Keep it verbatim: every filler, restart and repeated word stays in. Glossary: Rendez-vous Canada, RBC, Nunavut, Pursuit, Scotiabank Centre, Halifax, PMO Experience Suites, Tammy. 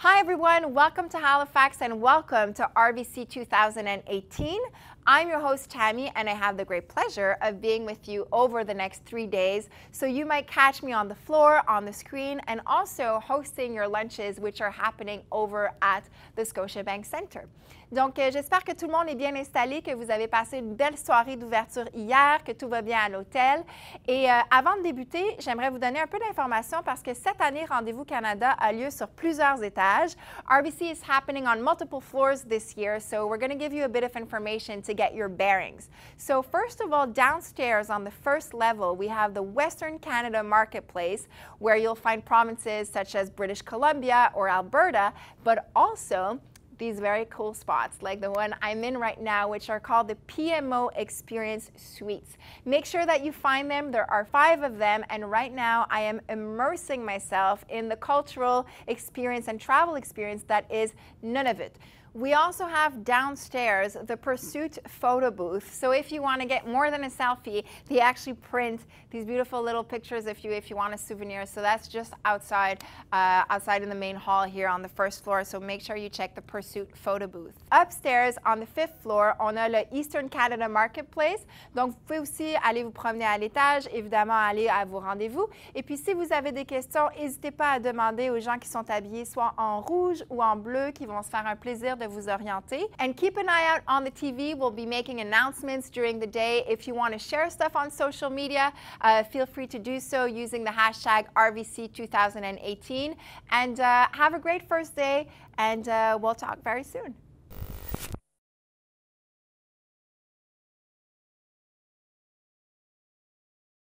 Hi everyone, welcome to Halifax and welcome to R B C two thousand eighteen. I'm your host Tammy and I have the great pleasure of being with you over the next three days. So you might catch me on the floor, on the screen, and also hosting your lunches which are happening over at the Scotiabank Centre. Donc euh, j'espère que tout le monde est bien installé, que vous avez passé une belle soirée d'ouverture hier, que tout va bien à l'hôtel. Et euh, avant de débuter, j'aimerais vous donner un peu d'informations parce que cette année, Rendez-vous Canada a lieu sur plusieurs étages. R B C is happening on multiple floors this year, so we're going to give you a bit of information to get your bearings. So first of all, downstairs on the first level, we have the Western Canada Marketplace, where you'll find provinces such as British Columbia or Alberta, but also these very cool spots like the one I'm in right now, which are called the P M O Experience Suites. Make sure that you find them. There are five of them, and right now I am immersing myself in the cultural experience and travel experience that is Nunavut. We also have downstairs the Pursuit photo booth. So if you want to get more than a selfie, they actually print these beautiful little pictures of you if you want a souvenir. So that's just outside, uh, outside in the main hall here on the first floor. So make sure you check the Pursuit photo booth. Upstairs on the fifth floor, on a le Eastern Canada Marketplace. Donc vous pouvez aussi aller vous promener à l'étage, évidemment aller à vos rendez-vous. Et puis si vous avez des questions, n'hésitez pas à demander aux gens qui sont habillés soit en rouge ou en bleu, qui vont se faire un plaisir de vous orienter. And keep an eye out on the T V. We'll be making announcements during the day. If you want to share stuff on social media, uh, feel free to do so using the hashtag R B C two thousand eighteen. And uh, have a great first day, and uh, we'll talk very soon.